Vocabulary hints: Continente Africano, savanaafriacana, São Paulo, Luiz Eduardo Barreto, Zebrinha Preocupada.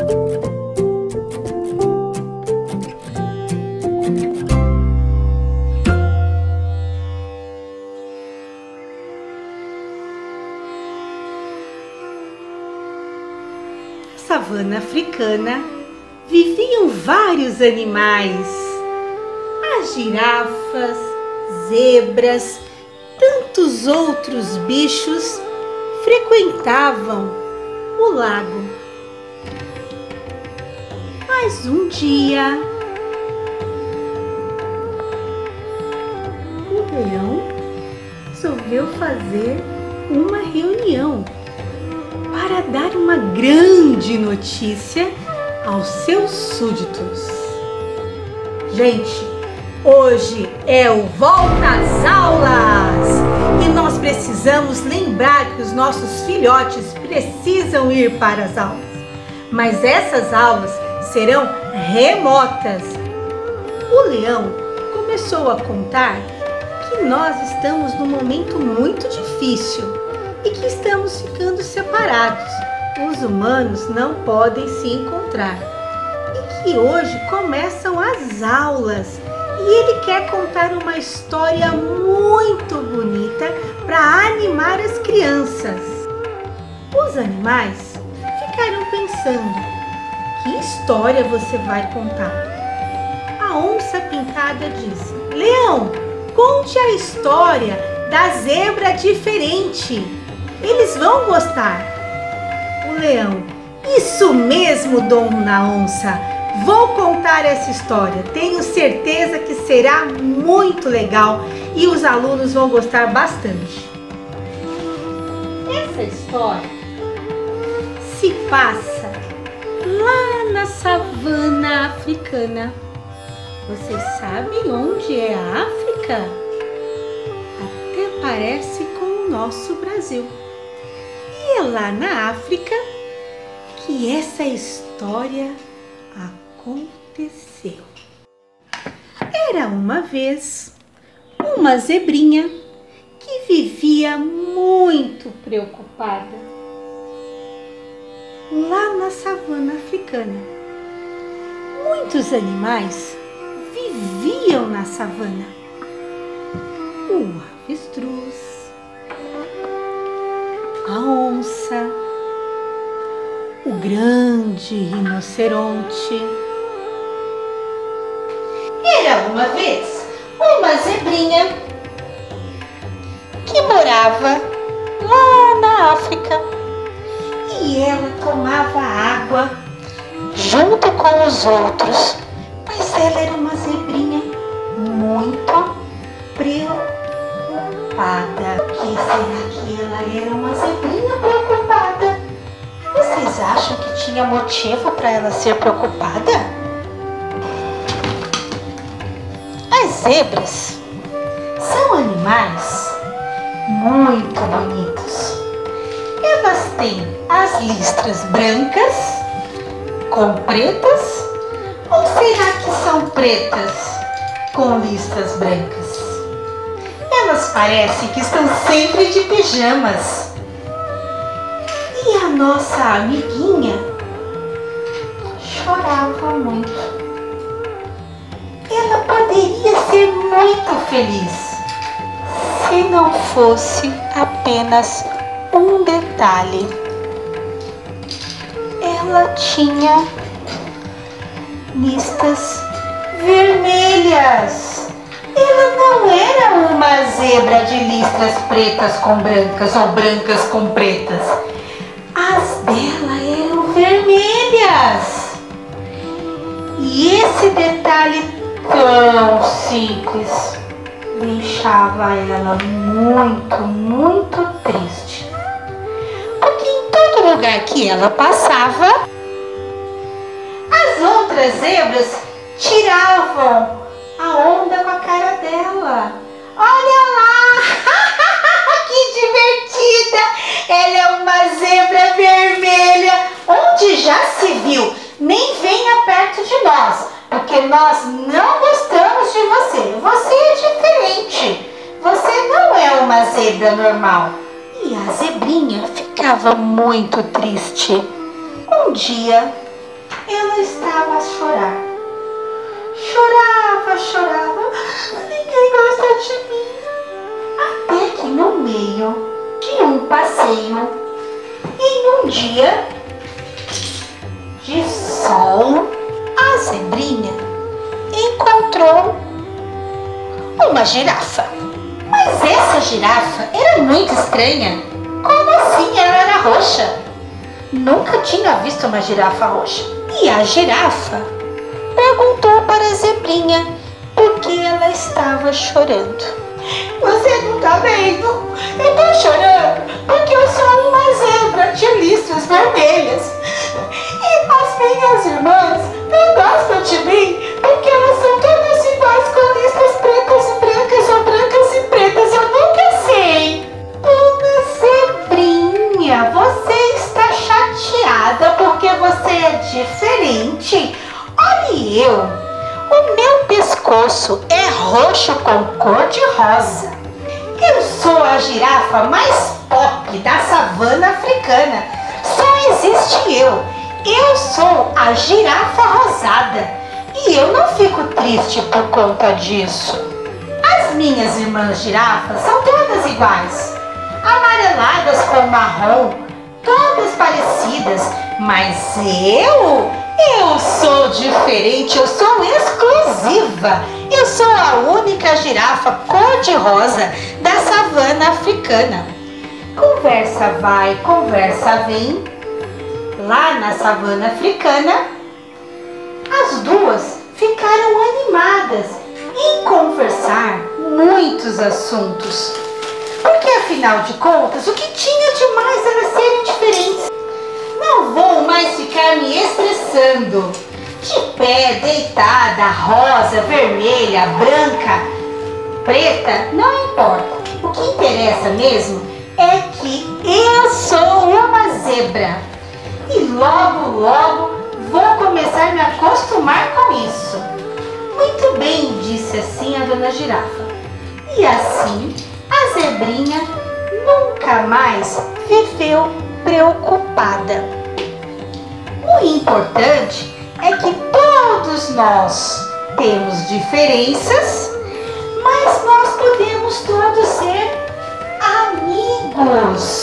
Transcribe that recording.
Na savana africana viviam vários animais, as girafas, zebras, tantos outros bichos frequentavam o lago. Mas um dia, o leão resolveu fazer uma reunião para dar uma grande notícia aos seus súditos. Gente, hoje é o Volta às Aulas! E nós precisamos lembrar que os nossos filhotes precisam ir para as aulas. Mas essas aulas serão remotas. O leão começou a contar que nós estamos num momento muito difícil e que estamos ficando separados. Os humanos não podem se encontrar. E que hoje começam as aulas. E ele quer contar uma história muito bonita para animar as crianças. Os animais ficaram pensando: que história você vai contar? A onça pintada disse: leão, conte a história da zebra diferente. Eles vão gostar. O leão: isso mesmo, dona onça. Vou contar essa história. Tenho certeza que será muito legal e os alunos vão gostar bastante. Essa história se passa lá na savana africana. Vocês sabem onde é a África? Até parece com o nosso Brasil. E é lá na África que essa história aconteceu. Era uma vez uma zebrinha que vivia muito preocupada lá na savana africana. Muitos animais viviam na savana. O avestruz, a onça, o grande rinoceronte. Era uma vez uma zebrinha que morava lá na África e ela tomava água junto com os outros, mas ela era uma zebrinha muito preocupada. Que será que ela era uma zebrinha preocupada? Vocês acham que tinha motivo para ela ser preocupada? As zebras são animais muito bonitos. Elas têm as listras brancas com pretas, ou será que são pretas com listras brancas? Elas parecem que estão sempre de pijamas. E a nossa amiguinha chorava muito. Ela poderia ser muito feliz se não fosse apenas um detalhe. Ela tinha listas vermelhas. Ela não era uma zebra de listras pretas com brancas ou brancas com pretas. As dela eram vermelhas. E esse detalhe tão simples deixava ela muito triste. Porque em todo lugar que ela passava, as outras zebras tiravam a onda com a cara dela. Olha lá! Que divertida! Ela é uma zebra vermelha. Onde já se viu? Nem venha perto de nós, porque nós não gostamos de você. Você é diferente. Você não é uma zebra normal. E a zebrinha ficava muito triste. Um dia, ela estava a chorar. Chorava, chorava, ninguém gosta de mim. Até que no meio de um passeio, em um dia de sol, a zebrinha encontrou uma girafa. Mas essa girafa era muito estranha. Como assim? Ela era roxa. Nunca tinha visto uma girafa roxa. E a girafa perguntou para a zebrinha por que ela estava chorando. Você não tá vendo? Eu tô chorando porque eu sou uma zebra de listras vermelhas. E as minhas irmãs não gostam de mim porque elas são todas iguais com listras pretas e brancas ou brancas e pretas. Eu nunca sei. Dona Zebrinha, você está chateada porque você é diferente. Olhe eu, o meu pescoço é roxo com cor de rosa. Eu sou a girafa mais pop da savana africana. Só existe eu. Eu sou a girafa rosada. E eu não fico triste por conta disso. As minhas irmãs girafas são todas iguais, amareladas com marrom, todas parecidas, mas eu sou diferente, eu sou exclusiva. Eu sou a única girafa cor-de-rosa da savana africana. Conversa vai, conversa vem. Lá na savana africana, as duas ficaram animadas em conversar muitos assuntos. Porque afinal de contas, o que tinha de mais era serem diferentes. Não vou mais ficar me estressando. De pé, deitada, rosa, vermelha, branca, preta, não importa. O que interessa mesmo é que eu sou uma zebra. E logo, logo vou começar a me acostumar com isso. Muito bem, disse assim a dona girafa. E assim a zebrinha nunca mais viveu preocupada. O importante é que todos nós temos diferenças, mas nós podemos todos ser amigos.